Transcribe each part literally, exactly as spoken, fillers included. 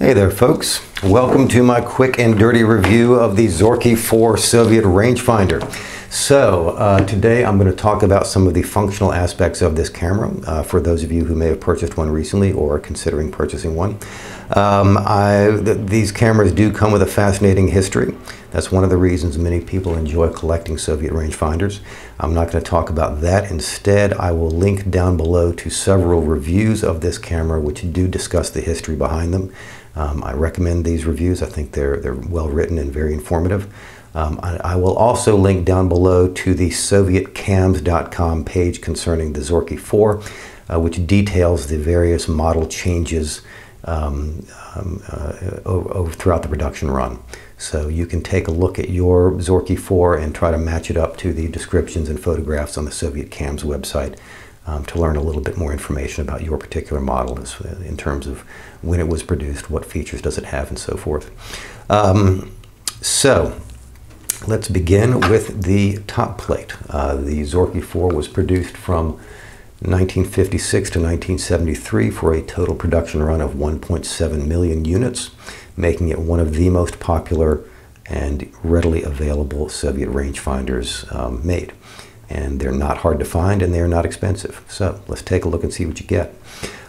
Hey there folks, welcome to my quick and dirty review of the Zorki four Soviet rangefinder. So uh, today I'm going to talk about some of the functional aspects of this camera uh, for those of you who may have purchased one recently or are considering purchasing one. Um, I, th these cameras do come with a fascinating history. That's one of the reasons many people enjoy collecting Soviet rangefinders. I'm not going to talk about that. Instead, I will link down below to several reviews of this camera which do discuss the history behind them. Um, I recommend these reviews. I think they're, they're well written and very informative. Um, I, I will also link down below to the soviet cams dot com page concerning the Zorki four, uh, which details the various model changes um, um, uh, over, throughout the production run. So you can take a look at your Zorki four and try to match it up to the descriptions and photographs on the Soviet Cams website. Um, to learn a little bit more information about your particular model as, in terms of when it was produced, what features does it have, and so forth. Um, so let's begin with the top plate. Uh, the Zorki four was produced from nineteen fifty-six to nineteen seventy-three for a total production run of one point seven million units, making it one of the most popular and readily available Soviet rangefinders um, made. And they're not hard to find, and they're not expensive. So let's take a look and see what you get.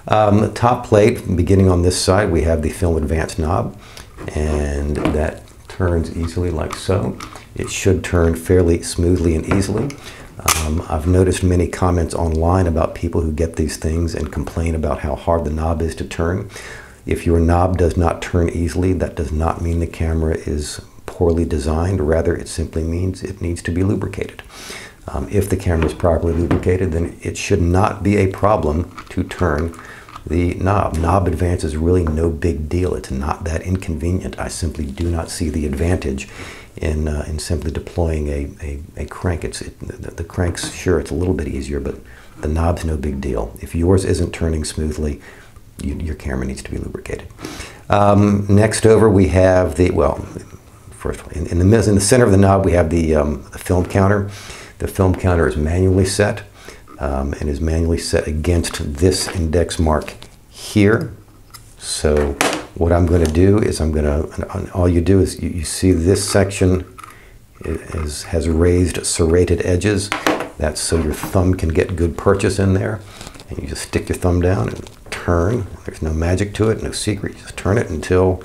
Um, top plate, beginning on this side, we have the film advance knob, and that turns easily like so. It should turn fairly smoothly and easily. Um, I've noticed many comments online about people who get these things and complain about how hard the knob is to turn. If your knob does not turn easily, that does not mean the camera is poorly designed. Rather, it simply means it needs to be lubricated. Um, if the camera is properly lubricated, then it should not be a problem to turn the knob. Knob advance is really no big deal. It's not that inconvenient. I simply do not see the advantage in, uh, in simply deploying a, a, a crank. It's, it, the, the crank's, sure, it's a little bit easier, but the knob's no big deal. If yours isn't turning smoothly, you, your camera needs to be lubricated. Um, next over we have the, well, first in, in, the, in the center of the knob we have the, um, the film counter. The film counter is manually set um, and is manually set against this index mark here. So what I'm going to do is I'm going to, all you do is you, you see this section is, has raised serrated edges. That's so your thumb can get good purchase in there. And you just stick your thumb down and turn. There's no magic to it, no secret. You just turn it until,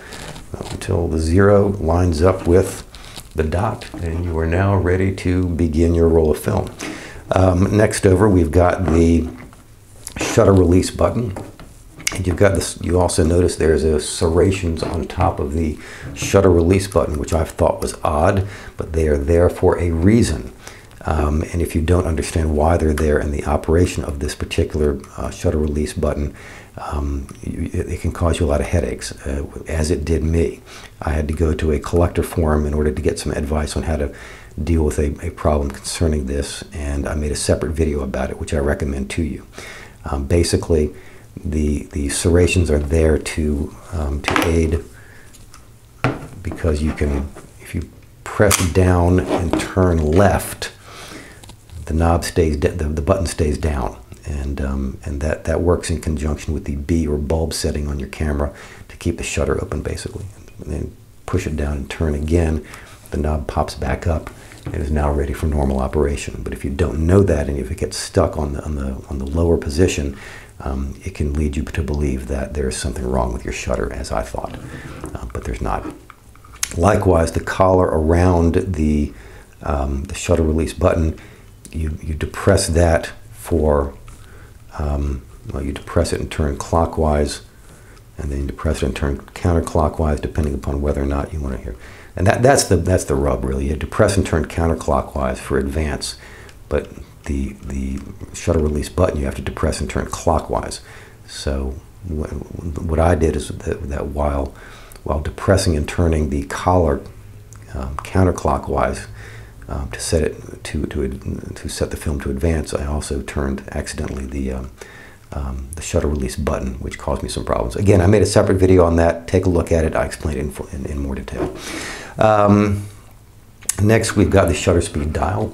until the zero lines up with the dot, and you are now ready to begin your roll of film. Um, next over, we've got the shutter release button, and you've got this. You also notice there's a serrations on top of the shutter release button, which I've thought was odd, but they are there for a reason. Um, and if you don't understand why they're there and the operation of this particular uh, shutter release button, um, you, it can cause you a lot of headaches, uh, as it did me. I had to go to a collector forum in order to get some advice on how to deal with a, a problem concerning this, and I made a separate video about it, which I recommend to you. Um, basically, the, the serrations are there to, um, to aid, because you can, if you press down and turn left, the knob stays, the, the button stays down, and um, and that that works in conjunction with the B or bulb setting on your camera to keep the shutter open basically. And then push it down and turn again, the knob pops back up and is now ready for normal operation. But if you don't know that and if it gets stuck on the on the on the lower position, um, it can lead you to believe that there is something wrong with your shutter, as I thought, uh, but there's not. Likewise, the collar around the um, the shutter release button. You, you depress that for, um, well, you depress it and turn clockwise, and then you depress it and turn counterclockwise, depending upon whether or not you want to hear. And that, that's, the, that's the rub, really. You depress and turn counterclockwise for advance, but the, the shutter release button, you have to depress and turn clockwise. So what, what I did is that, that while, while depressing and turning the collar um, counterclockwise, Um, to set it to to to set the film to advance, I also turned accidentally the um, um, the shutter release button, which caused me some problems. Again, I made a separate video on that. Take a look at it. I explained it in in, in more detail. Um, next, we've got the shutter speed dial,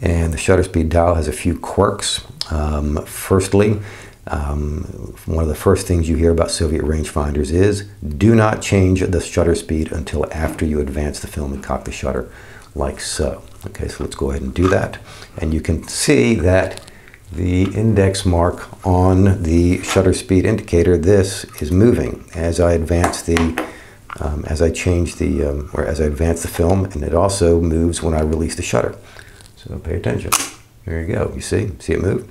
and the shutter speed dial has a few quirks. Um, firstly, Um, one of the first things you hear about Soviet rangefinders is do not change the shutter speed until after you advance the film and cock the shutter, like so. Okay, so let's go ahead and do that. And you can see that the index mark on the shutter speed indicator, this is moving as I advance the, um, as I change the, um, or as I advance the film, and it also moves when I release the shutter. So pay attention. There you go. You see, see it move.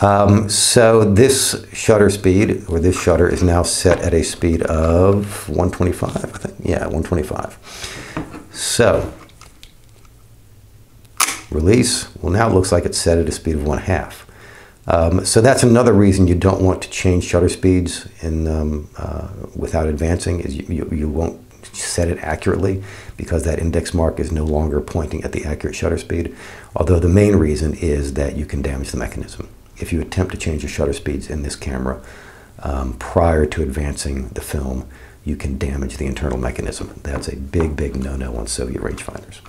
Um, so this shutter speed, or this shutter, is now set at a speed of one twenty-five, I think. Yeah, one twenty-five. So release, well, now it looks like it's set at a speed of one half. Um, so that's another reason you don't want to change shutter speeds in, um, uh, without advancing, is you, you, you won't set it accurately, because that index mark is no longer pointing at the accurate shutter speed. Although the main reason is that you can damage the mechanism if you attempt to change the shutter speeds in this camera um, prior to advancing the film. You can damage the internal mechanism. That's a big, big no-no on Soviet rangefinders.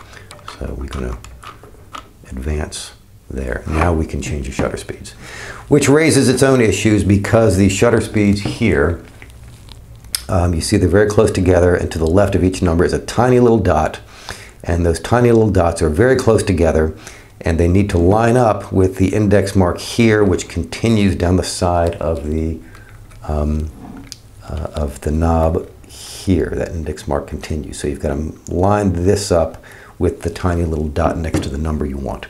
So we're going to advance there. Now we can change the shutter speeds, which raises its own issues, because the shutter speeds here, um, you see they're very close together, and to the left of each number is a tiny little dot, and those tiny little dots are very close together, and they need to line up with the index mark here, which continues down the side of the um, uh, of the knob here. That index mark continues, so you've got to line this up with the tiny little dot next to the number you want.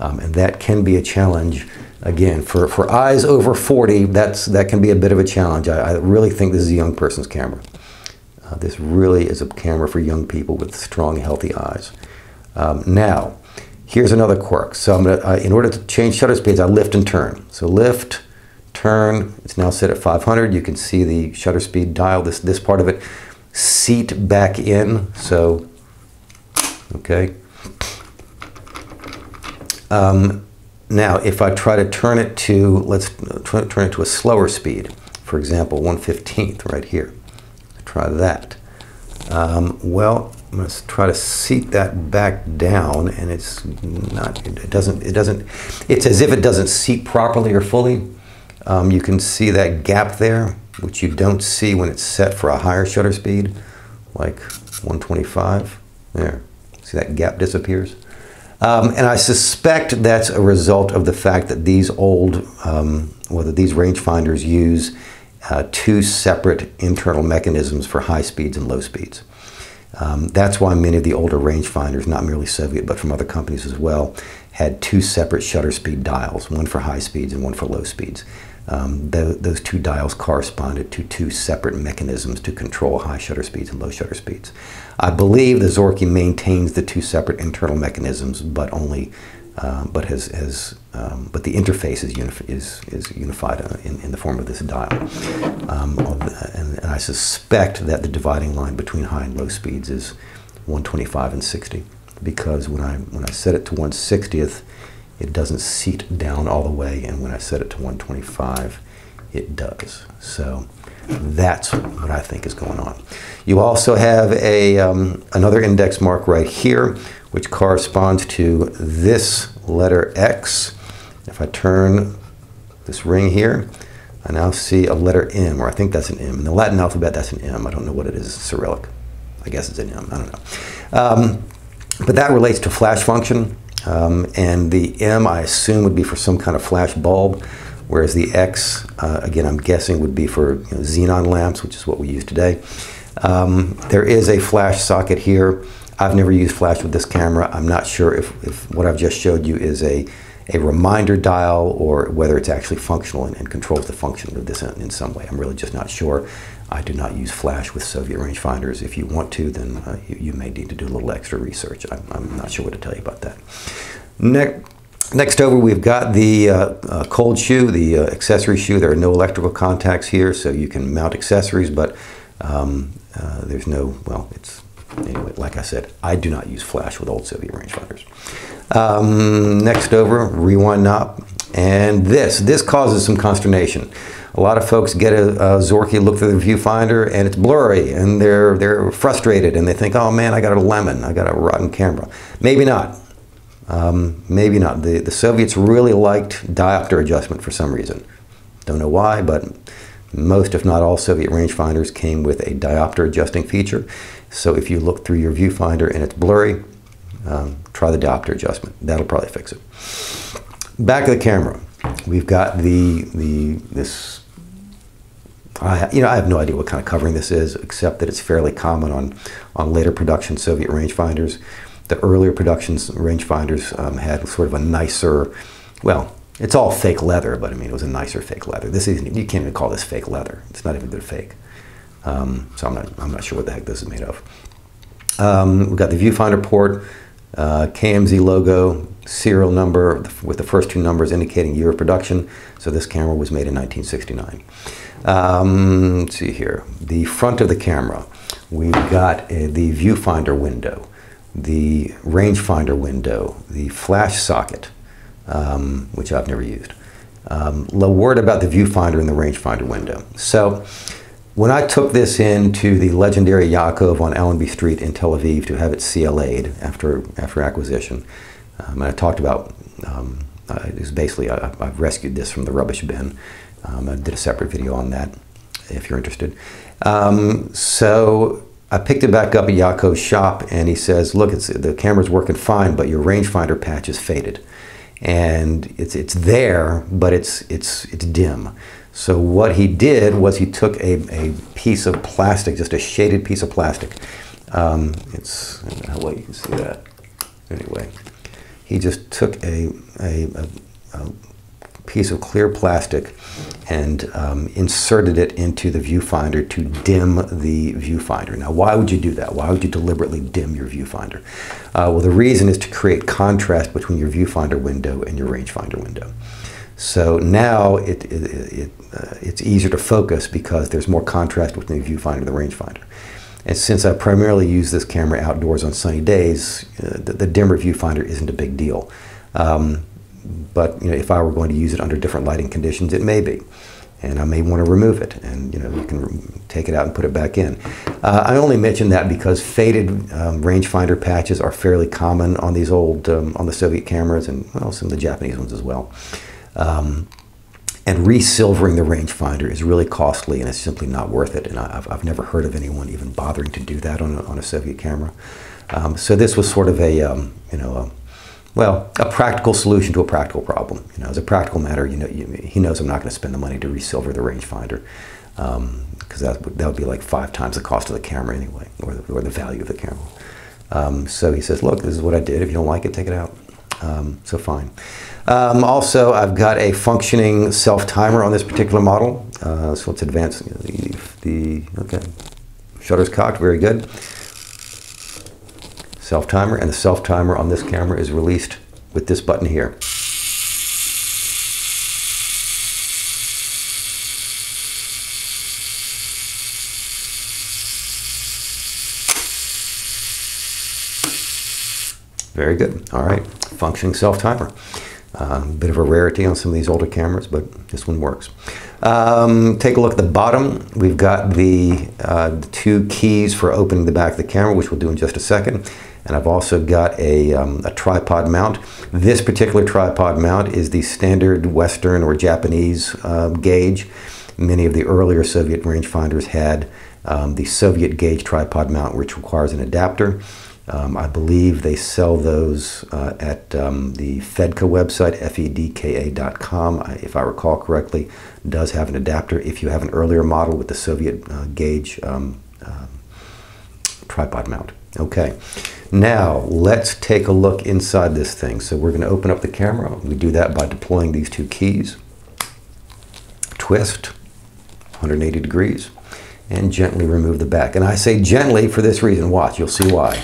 Um, and that can be a challenge. Again, for, for eyes over forty, that's, that can be a bit of a challenge. I, I really think this is a young person's camera. Uh, this really is a camera for young people with strong, healthy eyes. Um, now, here's another quirk. So I'm gonna, uh, in order to change shutter speeds, I lift and turn. So lift, turn, it's now set at five hundred. You can see the shutter speed dial, this, this part of it. Seat back in, so okay. Um, now, if I try to turn it to, let's turn it to a slower speed, for example, one fifteenth right here. Try that. Um, well, I'm going to try to seat that back down, and it's not, it doesn't, it doesn't, it's as if it doesn't seat properly or fully. Um, you can see that gap there, which you don't see when it's set for a higher shutter speed, like one twenty-five. There, see that gap disappears. Um, and I suspect that's a result of the fact that these old, um, well, that these rangefinders use uh, two separate internal mechanisms for high speeds and low speeds. Um, that's why many of the older rangefinders, not merely Soviet, but from other companies as well, had two separate shutter speed dials, one for high speeds and one for low speeds. Um, th those two dials corresponded to two separate mechanisms to control high shutter speeds and low shutter speeds. I believe the Zorki maintains the two separate internal mechanisms, but only, uh, but has, has um, but the interface is unif is, is unified in, in the form of this dial. Um, and, and I suspect that the dividing line between high and low speeds is one twenty-five and sixty, because when I when I set it to one sixtieth. It doesn't seat down all the way, and when I set it to one twenty-five, it does. So that's what I think is going on. You also have a, um, another index mark right here, which corresponds to this letter X. If I turn this ring here, I now see a letter M, or I think that's an M. In the Latin alphabet, that's an M. I don't know what it is. It's Cyrillic. I guess it's an M. I don't know. Um, but that relates to flash function. Um, and the M, I assume, would be for some kind of flash bulb, whereas the X, uh, again, I'm guessing, would be for, you know, xenon lamps, which is what we use today. Um, there is a flash socket here. I've never used flash with this camera. I'm not sure if, if what I've just showed you is a, a reminder dial, or whether it's actually functional and, and controls the function of this in, in some way. I'm really just not sure. I do not use flash with Soviet rangefinders. If you want to, then uh, you, you may need to do a little extra research. I'm, I'm not sure what to tell you about that. Next, next over, we've got the uh, uh, cold shoe, the uh, accessory shoe. There are no electrical contacts here, so you can mount accessories, but um, uh, there's no, well, it's, anyway, like I said, I do not use flash with old Soviet rangefinders. Um, next over, rewind knob. And this, this causes some consternation. A lot of folks get a, a Zorki, look through the viewfinder, and it's blurry, and they're, they're frustrated, and they think, oh man, I got a lemon, I got a rotten camera. Maybe not. Um, maybe not. The, the Soviets really liked diopter adjustment for some reason. Don't know why, but most, if not all, Soviet rangefinders came with a diopter adjusting feature. So if you look through your viewfinder and it's blurry, um, try the diopter adjustment. That'll probably fix it. Back of the camera, we've got the the this. I, you know, I have no idea what kind of covering this is, except that it's fairly common on on later production Soviet rangefinders. The earlier productions rangefinders um, had sort of a nicer, well, it's all fake leather, but I mean, it was a nicer fake leather. This isn't, you can't even call this fake leather. It's not even good fake. Um, so I'm not, I'm not sure what the heck this is made of. Um, we've got the viewfinder port, uh, K M Z logo, serial number with the first two numbers indicating year of production. So this camera was made in nineteen sixty-nine. Um, let's see here. The front of the camera, we've got uh, the viewfinder window, the rangefinder window, the flash socket, um, which I've never used. Um, a word about the viewfinder and the rangefinder window. So when I took this in to the legendary Yaakov on Allenby Street in Tel Aviv to have it C L A'd after, after acquisition, um, and I talked about, um, uh, it was basically, I, I've rescued this from the rubbish bin. Um, I did a separate video on that if you're interested. Um, so I picked it back up at Yaakov's shop, and he says, look, it's, the camera's working fine, but your rangefinder patch is faded. And it's, it's there, but it's, it's, it's dim. So what he did was he took a, a piece of plastic, just a shaded piece of plastic. Um, it's, I don't know how well you can see that. Anyway, he just took a, a, a, a piece of clear plastic and um, inserted it into the viewfinder to dim the viewfinder. Now, why would you do that? Why would you deliberately dim your viewfinder? Uh, well, the reason is to create contrast between your viewfinder window and your rangefinder window. So now it, it, it, uh, it's easier to focus because there's more contrast between the viewfinder and the rangefinder. And since I primarily use this camera outdoors on sunny days, uh, the, the dimmer viewfinder isn't a big deal. Um, But you know, if I were going to use it under different lighting conditions, it may be, and I may want to remove it. And you know, you can take it out and put it back in. Uh, I only mention that because faded um, rangefinder patches are fairly common on these old um, on the Soviet cameras, and well, some of the Japanese ones as well. Um, and re-silvering the rangefinder is really costly, and it's simply not worth it. And I've, I've never heard of anyone even bothering to do that on a, on a Soviet camera. Um, so this was sort of a um, you know. A, Well, a practical solution to a practical problem. You know, as a practical matter, you know, you, he knows I'm not going to spend the money to resilver the rangefinder, because um, that, that would be like five times the cost of the camera anyway, or the, or the value of the camera. Um, so he says, look, this is what I did. If you don't like it, take it out. Um, so fine. Um, also, I've got a functioning self-timer on this particular model. Uh, so it's advanced. The, the okay, shutter's cocked, very good. Self-timer, and the self-timer on this camera is released with this button here. Very good. All right, functioning self-timer. Um, bit of a rarity on some of these older cameras, but this one works. Um, take a look at the bottom. We've got the, uh, the two keys for opening the back of the camera, which we'll do in just a second. And I've also got a, um, a tripod mount. This particular tripod mount is the standard Western or Japanese uh, gauge. Many of the earlier Soviet rangefinders had um, the Soviet gauge tripod mount, which requires an adapter. Um, I believe they sell those uh, at um, the Fedka website, F E D K A dot com, if I recall correctly. Does have an adapter. If you have an earlier model with the Soviet uh, gauge um, uh, tripod mount. Okay, now let's take a look inside this thing. So we're going to open up the camera. We do that by deploying these two keys. Twist one hundred eighty degrees and gently remove the back. And I say gently for this reason. Watch, you'll see why.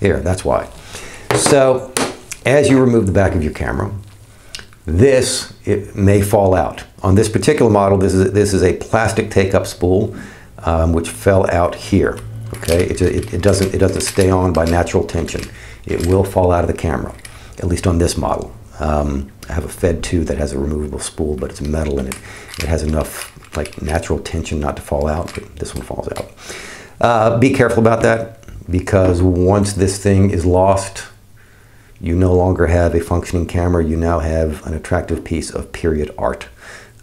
Here, that's why. So as you remove the back of your camera, this it may fall out. On this particular model, this is, this is a plastic take-up spool, um, which fell out here. Okay, it, it, it, doesn't, it doesn't stay on by natural tension. It will fall out of the camera, at least on this model. Um, I have a Fed two that has a removable spool, but it's metal and it, it has enough like natural tension not to fall out, but this one falls out. Uh, be careful about that, because once this thing is lost, you no longer have a functioning camera. You now have an attractive piece of period art.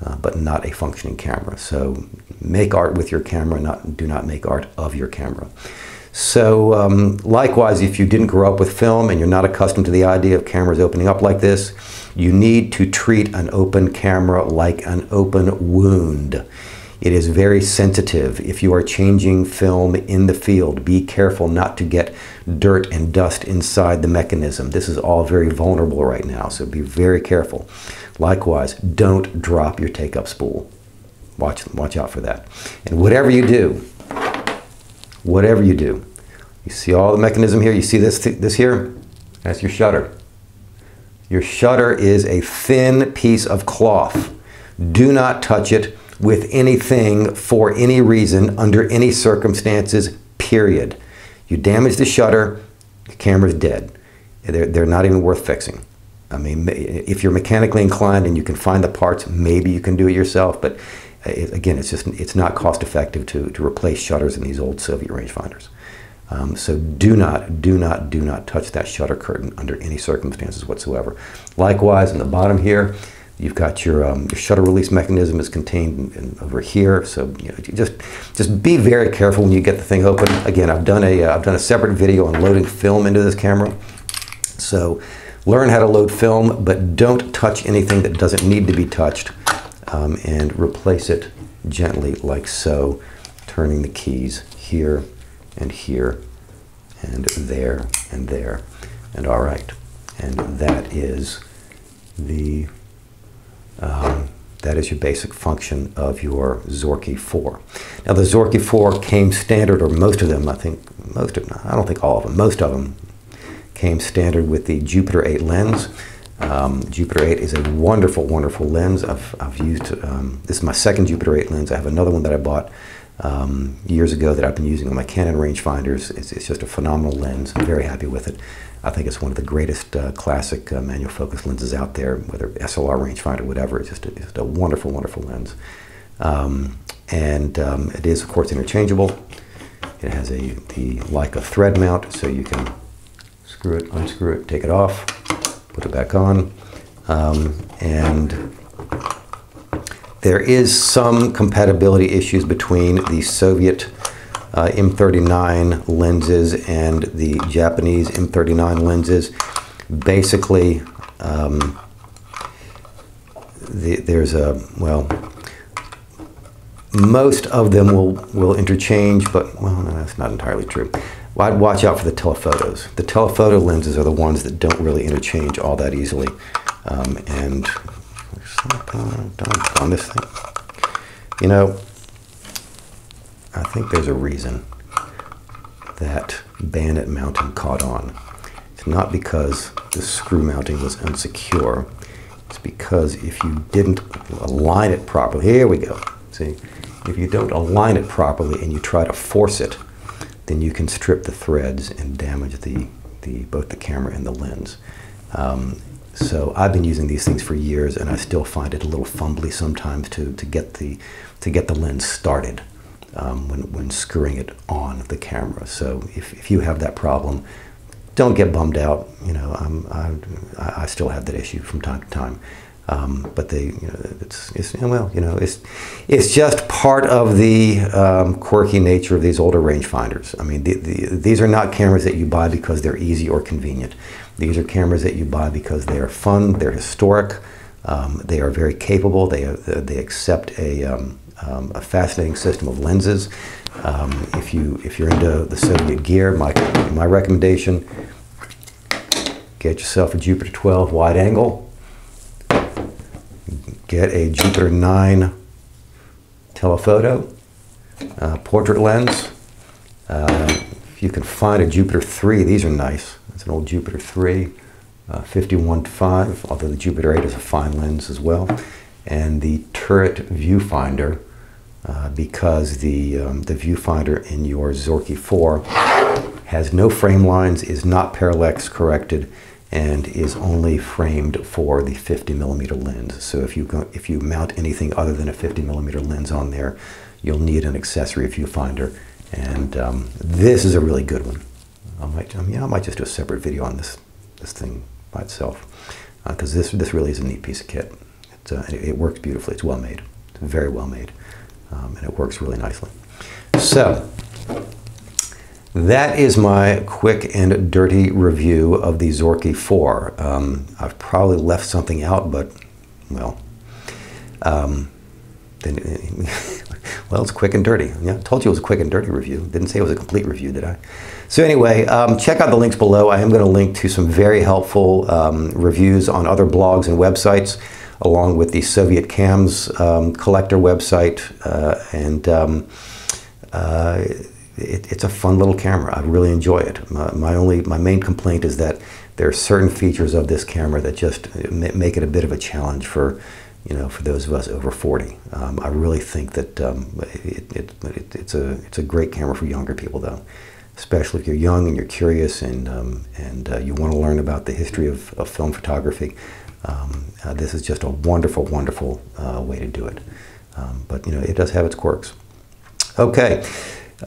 uh, but not a functioning camera. So make art with your camera, not do not make art of your camera. So um, likewise, if you didn't grow up with film and you're not accustomed to the idea of cameras opening up like this, you need to treat an open camera like an open wound. It is very sensitive. If you are changing film in the field, be careful not to get dirt and dust inside the mechanism. This is all very vulnerable right now, so be very careful. Likewise, don't drop your take-up spool. Watch, watch out for that. And whatever you do, whatever you do, you see all the mechanism here, you see this, this here? That's your shutter. Your shutter is a thin piece of cloth. Do not touch it with anything for any reason, under any circumstances, period. You damage the shutter, the camera's dead. They're, they're not even worth fixing. I mean, if you're mechanically inclined and you can find the parts, maybe you can do it yourself, but it, again, it's just it's not cost effective to, to replace shutters in these old Soviet rangefinders. Um, so do not, do not, do not touch that shutter curtain under any circumstances whatsoever. Likewise, in the bottom here, you've got your, um, your shutter release mechanism is contained in, in, over here, so you know, just just be very careful when you get the thing open. Again, I've done a uh, I've done a separate video on loading film into this camera, so learn how to load film, but don't touch anything that doesn't need to be touched, um, and replace it gently like so, turning the keys here and here and there and there, and all right, and that is the. Um, that is your basic function of your Zorki four. Now the Zorki four came standard, or most of them, I think, most of them, I don't think all of them, most of them came standard with the Jupiter eight lens. Um, Jupiter eight is a wonderful, wonderful lens. I've, I've used, um, this is my second Jupiter eight lens. I have another one that I bought um, years ago that I've been using on my Canon rangefinders. It's, it's just a phenomenal lens. I'm very happy with it. I think it's one of the greatest uh, classic uh, manual focus lenses out there, whether S L R rangefinder, whatever. It's just a, just a wonderful, wonderful lens. Um, and um, it is, of course, interchangeable. It has a the Leica thread mount, so you can screw it, unscrew it, take it off, put it back on. Um, and there is some compatibility issues between the Soviet Uh, M thirty-nine lenses and the Japanese M thirty-nine lenses. Basically, um, the, there's a, well, most of them will, will interchange, but, well, no, that's not entirely true. Well, I'd watch out for the telephotos. The telephoto lenses are the ones that don't really interchange all that easily. Um, and, there's something done on this thing. You know, I think there's a reason that bayonet mounting caught on. It's not because the screw mounting was unsecure. It's because if you didn't align it properly, here we go, see? If you don't align it properly and you try to force it, then you can strip the threads and damage the, the both the camera and the lens. Um, So I've been using these things for years, and I still find it a little fumbly sometimes to, to, get, the, to get the lens started. Um, when, when screwing it on the camera. So if, if you have that problem, don't get bummed out. You know, I'm, I, I still have that issue from time to time. Um, but they, you know, it's, it's, well, you know, it's, it's just part of the um, quirky nature of these older rangefinders. I mean, the, the, these are not cameras that you buy because they're easy or convenient. These are cameras that you buy because they are fun, they're historic, um, they are very capable, they, they accept a... Um, Um, a fascinating system of lenses. Um, if you if you're into the Soviet gear, my my recommendation: get yourself a Jupiter twelve wide angle. Get a Jupiter nine telephoto uh, portrait lens. Uh, if you can find a Jupiter three, these are nice. It's an old Jupiter three, uh, fifty-one to five. Although the Jupiter eight is a fine lens as well, and the turret viewfinder. Uh, because the, um, the viewfinder in your Zorki four has no frame lines, is not parallax corrected, and is only framed for the fifty millimeter lens. So if you, go, if you mount anything other than a fifty millimeter lens on there, you'll need an accessory viewfinder. And um, this is a really good one. I might, I mean, I might just do a separate video on this, this thing by itself, because uh, this, this really is a neat piece of kit. But uh, it, it works beautifully. It's well made. It's very well made. Um, and it works really nicely. So that is my quick and dirty review of the Zorki four. Um, I've probably left something out, but, well, um, then, well, it's quick and dirty. Yeah, I told you it was a quick and dirty review. Didn't say it was a complete review, did I? So anyway, um, check out the links below. I am going to link to some very helpful um, reviews on other blogs and websites, along with the Soviet Cams um, collector website. Uh, and um, uh, It, it's a fun little camera. I really enjoy it. My, my only, my main complaint is that there are certain features of this camera that just make it a bit of a challenge for, you know, for those of us over forty. Um, I really think that um, it, it, it, it's a it's a great camera for younger people, though, especially if you're young and you're curious and um, and uh, you want to learn about the history of, of film photography. Um, uh, this is just a wonderful, wonderful uh, way to do it. Um, but you know, it does have its quirks. Okay.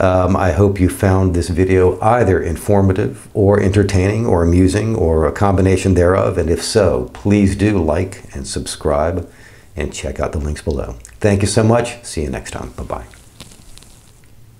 Um, I hope you found this video either informative or entertaining or amusing or a combination thereof, and if so, please do like and subscribe and check out the links below. Thank you so much. See you next time. Bye-bye.